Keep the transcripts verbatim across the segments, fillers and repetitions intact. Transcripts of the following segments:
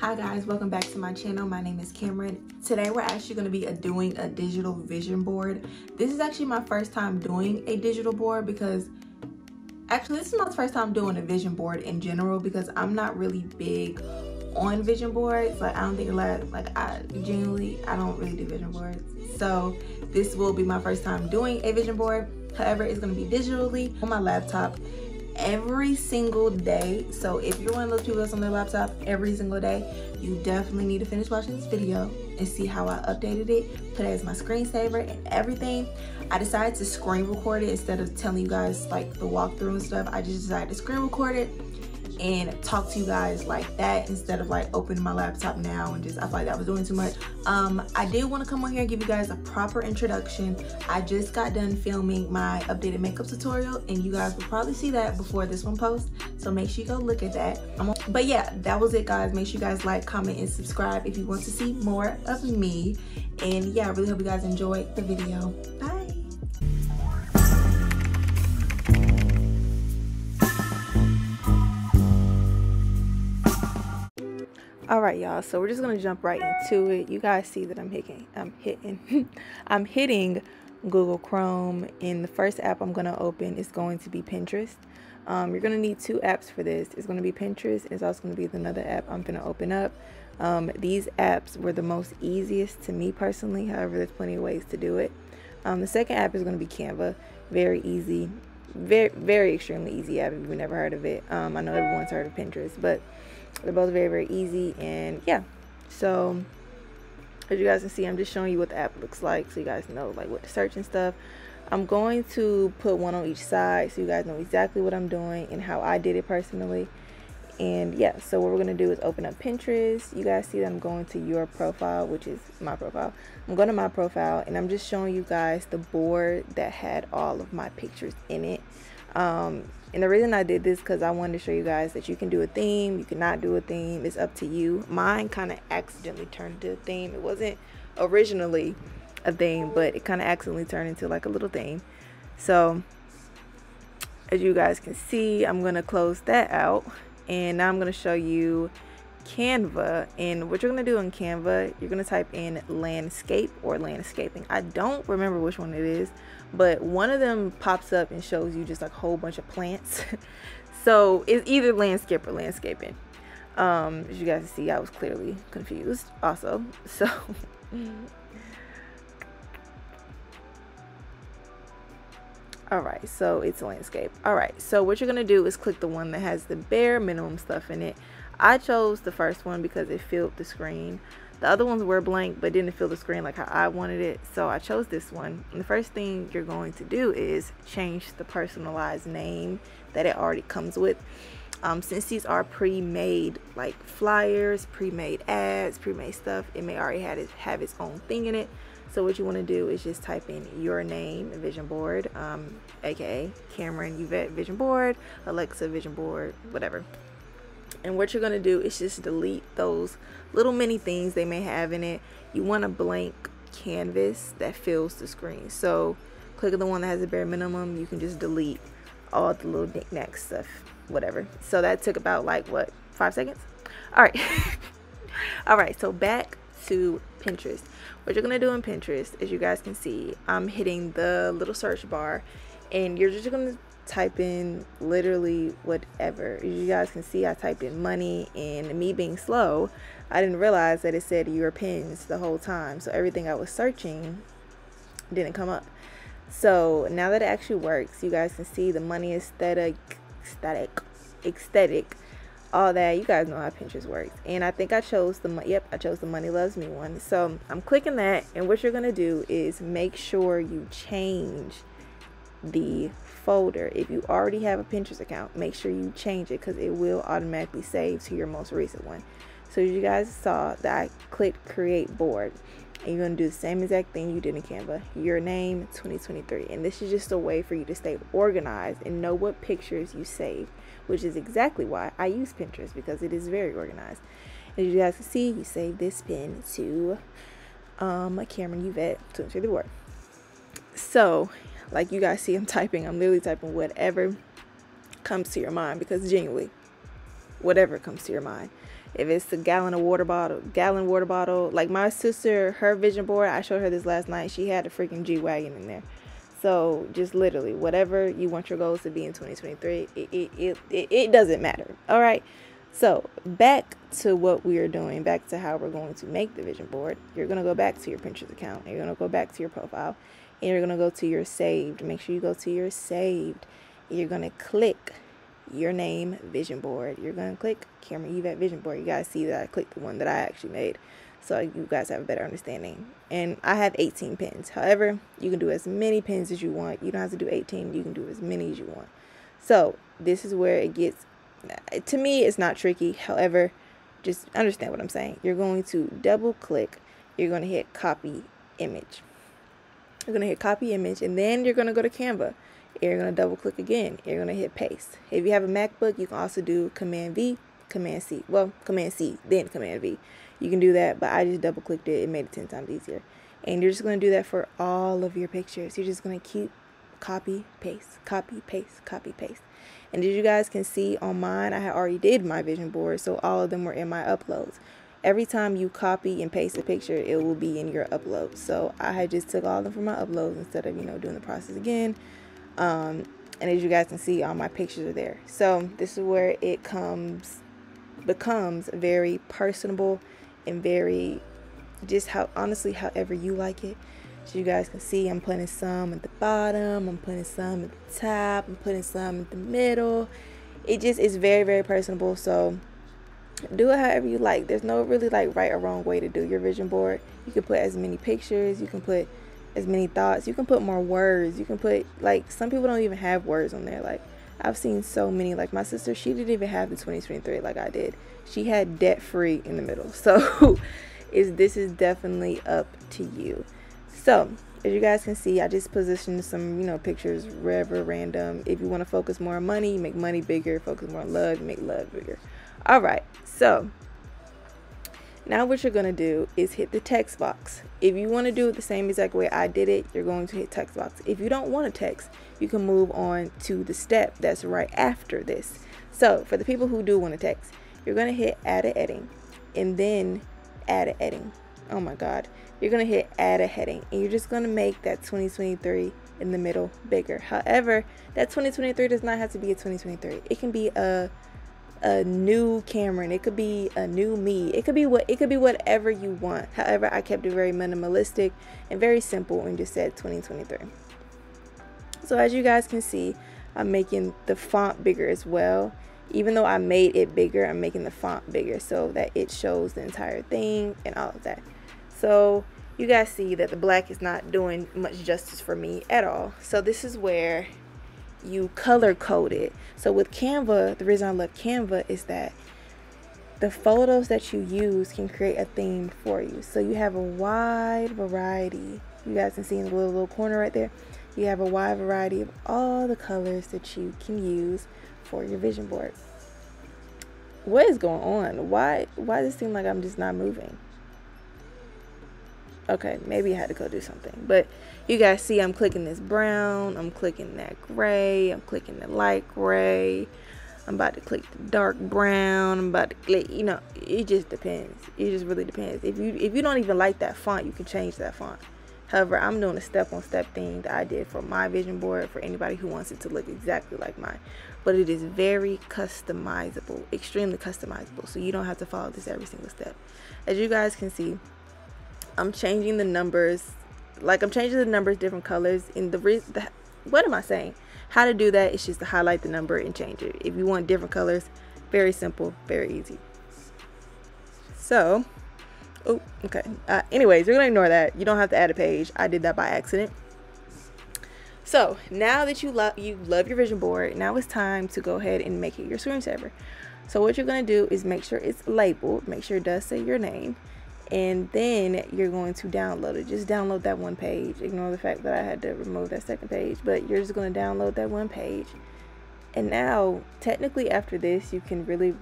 Hi guys, welcome back to my channel. My name is Kamryn. Today we're actually going to be doing a digital vision board. This is actually my first time doing a digital board because actually this is my first time doing a vision board in general because I'm not really big on vision boards. Like I don't think a lot, like I generally, I don't really do vision boards. So this will be my first time doing a vision board. However, it's going to be digitally on my laptop every single day. So if you're one of those people that's on their laptop every single day, you definitely need to finish watching this video and see how I updated it, put it as my screensaver and everything. I decided to screen record it instead of telling you guys like the walkthrough and stuff. I just decided to screen record it and talk to you guys like that instead of like opening my laptop now and just, I feel like that was doing too much. Um, I did want to come on here and give you guys a proper introduction. I just got done filming my updated makeup tutorial and you guys will probably see that before this one posts. So make sure you go look at that. I'm on, but yeah, that was it guys. Make sure you guys like, comment, and subscribe if you want to see more of me. And yeah, I really hope you guys enjoyed the video. Bye. All right, y'all, so we're just going to jump right into it. You guys see that I'm hitting, I'm hitting, I'm hitting Google Chrome. And the first app I'm going to open is going to be Pinterest. Um, you're going to need two apps for this. It's going to be Pinterest. It's also going to be another app I'm going to open up. Um, these apps were the most easiest to me personally. However, there's plenty of ways to do it. Um, the second app is going to be Canva. Very easy, very, very extremely easy app if you've never heard of it. Um, I know everyone's heard of Pinterest, but they're both very very easy. And yeah, so as you guys can see, I'm just showing you what the app looks like so you guys know like what to search and stuff. I'm going to put one on each side so you guys know exactly what I'm doing and how I did it personally. And yeah, so what we're going to do is open up Pinterest. You guys see that I'm going to your profile, which is my profile. I'm going to my profile and I'm just showing you guys the board that had all of my pictures in it. Um, and the reason I did this because I wanted to show you guys that you can do a theme, you cannot do a theme, it's up to you. Mine kind of accidentally turned into a theme. It wasn't originally a theme, but it kind of accidentally turned into like a little theme. So as you guys can see, I'm going to close that out and now I'm going to show you Canva. And what you're going to do in Canva, you're going to type in landscape or landscaping. I don't remember which one it is, but one of them pops up and shows you just like a whole bunch of plants. So it's either landscape or landscaping. Um as you guys can see, I was clearly confused also. So all right, so it's landscape. All right, so what you're going to do is click the one that has the bare minimum stuff in it. I chose the first one because it filled the screen. The other ones were blank but didn't fill the screen like how I wanted it, so I chose this one. And the first thing you're going to do is change the personalized name that it already comes with. Um, since these are pre-made like flyers, pre-made ads, pre-made stuff, it may already have its, have its own thing in it. So what you want to do is just type in your name, vision board, um, aka Kamryn Uvette vision board, Alexa vision board, whatever. And what you're going to do is just delete those little mini things they may have in it. You want a blank canvas that fills the screen. So click on the one that has a bare minimum. You can just delete all the little knickknack stuff, whatever. So that took about like, what, five seconds? All right. All right. So back to Pinterest. What you're going to do in Pinterest, as you guys can see, I'm hitting the little search bar and you're just going to type in literally whatever. As you guys can see, I typed in money, and me being slow, I didn't realize that it said your pins the whole time, so everything I was searching didn't come up. So now that it actually works, you guys can see the money aesthetic aesthetic aesthetic all that. You guys know how Pinterest works. And I think I chose the yep I chose the money loves me one. So I'm clicking that, and what you're gonna do is make sure you change the folder. If you already have a Pinterest account, make sure you change it because it will automatically save to your most recent one. So as you guys saw that I clicked create board, and you're going to do the same exact thing you did in Canva, your name twenty twenty-three. And this is just a way for you to stay organized and know what pictures you save, which is exactly why I use Pinterest, because it is very organized. As you guys can see, you save this pin to um a Kamryn Uvette twenty twenty-three board. So like you guys see, I'm typing, I'm literally typing whatever comes to your mind, because genuinely, whatever comes to your mind. If it's a gallon of water bottle, gallon water bottle. Like my sister, her vision board, I showed her this last night. She had a freaking G-Wagon in there. So just literally whatever you want your goals to be in twenty twenty-three, it, it, it, it, it doesn't matter. All right. So back to what we are doing, back to how we're going to make the vision board. You're going to go back to your Pinterest account. And you're going to go back to your profile, and you're going to go to your saved. Make sure you go to your saved. You're going to click your name, vision board. You're going to click Kamryn Uvette vision board. You guys see that I clicked the one that I actually made, so you guys have a better understanding. And I have eighteen pins. However, you can do as many pins as you want. You don't have to do eighteen. You can do as many as you want. So this is where it gets, to me, it's not tricky. However, just understand what I'm saying. You're going to double click. You're going to hit copy image. You're going to hit copy image, and then you're going to go to Canva. You're going to double click again. You're going to hit paste. If you have a MacBook, you can also do Command V, Command C. Well, Command C, then Command V. You can do that, but I just double clicked it. It made it ten times easier. And you're just going to do that for all of your pictures. You're just going to keep copy, paste, copy, paste, copy, paste. And as you guys can see on mine, I already did my vision board, so all of them were in my uploads. Every time you copy and paste a picture, it will be in your upload. So I had just took all of them from my uploads instead of, you know, doing the process again. Um, and as you guys can see, all my pictures are there. So this is where it comes, becomes very personable and very just how, honestly, however you like it. So you guys can see I'm putting some at the bottom, I'm putting some at the top, I'm putting some at the middle. It just is very, very personable. So do it however you like. There's no really like right or wrong way to do your vision board. You can put as many pictures, you can put as many thoughts, you can put more words, you can put, like, some people don't even have words on there. Like, I've seen so many. Like my sister, she didn't even have the twenty twenty-three like I did. She had debt free in the middle. So is this is definitely up to you. So as you guys can see, I just positioned some, you know, pictures wherever random. If you want to focus more on money, you make money bigger. Focus more on love, you make love bigger. All right, so now what you're going to do is hit the text box. If you want to do it the same exact way I did it, you're going to hit text box. If you don't want to text, you can move on to the step that's right after this. So for the people who do want to text, you're going to hit add a heading and then add a heading. Oh my God. You're going to hit add a heading, and you're just going to make that twenty twenty-three in the middle bigger. However, that twenty twenty-three does not have to be a twenty twenty-three. It can be a a new Kamryn. It could be a new me. It could be what, it could be whatever you want. However, I kept it very minimalistic and very simple and just said twenty twenty-three. So as you guys can see, I'm making the font bigger as well. Even though I made it bigger, I'm making the font bigger so that it shows the entire thing and all of that. So you guys see that the black is not doing much justice for me at all. So this is where you color code it. So with Canva, the reason I love Canva is that the photos that you use can create a theme for you. So you have a wide variety. You guys can see in the little, little corner right there, you have a wide variety of all the colors that you can use for your vision board. What is going on? Why, why does it seem like I'm just not moving? Okay, maybe I had to go do something. But you guys see I'm clicking this brown, I'm clicking that gray, I'm clicking the light gray, I'm about to click the dark brown, I'm about to click, you know, it just depends. It just really depends. If you if you don't even like that font, you can change that font. However, I'm doing a step-on-step thing that I did for my vision board for anybody who wants it to look exactly like mine. But it is very customizable, extremely customizable, so you don't have to follow this every single step. As you guys can see, I'm changing the numbers, like I'm changing the numbers different colors. In the reason, what am I saying? How to do that is just to highlight the number and change it. If you want different colors, very simple, very easy. So, oh, okay. Uh, anyways, we're gonna ignore that. You don't have to add a page. I did that by accident. So now that you love you love your vision board, now it's time to go ahead and make it your screensaver. So what you're gonna do is make sure it's labeled. Make sure it does say your name. And then you're going to download it. Just download that one page. Ignore the fact that I had to remove that second page, but you're just going to download that one page. And now technically after this, you can really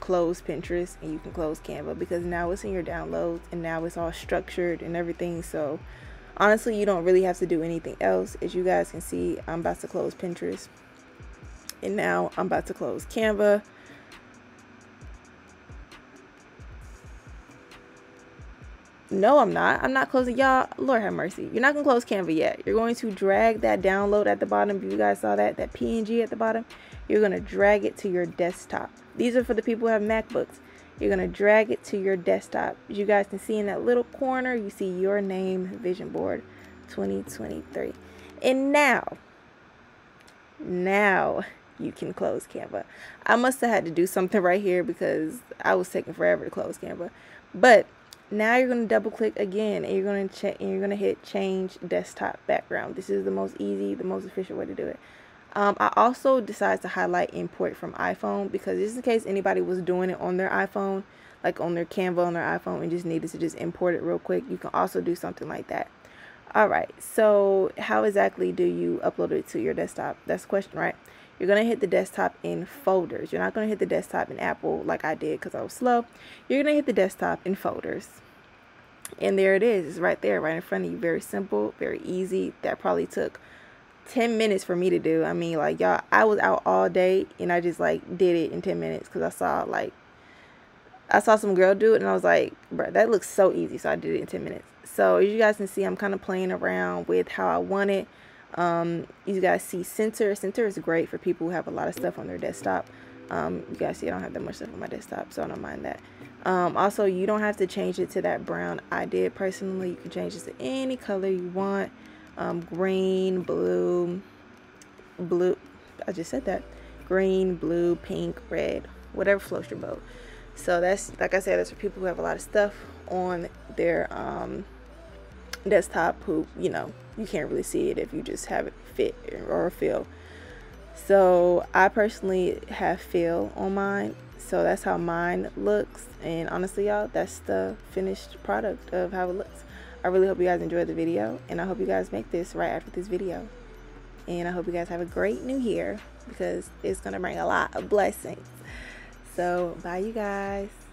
close Pinterest and you can close Canva, because now it's in your downloads and now it's all structured and everything. So honestly, you don't really have to do anything else. As you guys can see, I'm about to close Pinterest, and now I'm about to close Canva. No, I'm not. I'm not closing. Y'all, Lord have mercy. You're not going to close Canva yet. You're going to drag that download at the bottom. You guys saw that, that P N G at the bottom. You're going to drag it to your desktop. These are for the people who have MacBooks. You're going to drag it to your desktop. As you guys can see in that little corner, you see your name, Vision Board twenty twenty-three. And now, now you can close Canva. I must have had to do something right here because I was taking forever to close Canva. But now you're going to double click again, and you're going to check, and you're going to hit change desktop background. This is the most easy, the most efficient way to do it. Um, I also decided to highlight import from iPhone because just in case anybody was doing it on their iPhone, like on their Canva on their iPhone, and just needed to just import it real quick, you can also do something like that. All right. So how exactly do you upload it to your desktop? That's the question, right? You're going to hit the desktop in folders. You're not going to hit the desktop in Apple like I did because I was slow. You're going to hit the desktop in folders. And there it is. It's right there, right in front of you. Very simple, very easy. That probably took ten minutes for me to do. I mean, like, y'all, I was out all day and I just like did it in ten minutes because I saw like, I saw some girl do it and I was like, bro, that looks so easy. So I did it in ten minutes. So as you guys can see, I'm kind of playing around with how I want it. Um you guys see center center is great for people who have a lot of stuff on their desktop. Um you guys see I don't have that much stuff on my desktop, so I don't mind that. Um also, you don't have to change it to that brown. I did personally. You can change it to any color you want. Um green, blue, blue I just said that green, blue, pink, red, whatever floats your boat. So that's, like I said, that's for people who have a lot of stuff on their um desktop, who, you know, you can't really see it if you just have it fit or fill. So I personally have fill on mine, so that's how mine looks. And honestly, y'all, that's the finished product of how it looks. I really hope you guys enjoyed the video, and I hope you guys make this right after this video, and I hope you guys have a great new year because it's gonna bring a lot of blessings. So bye, you guys.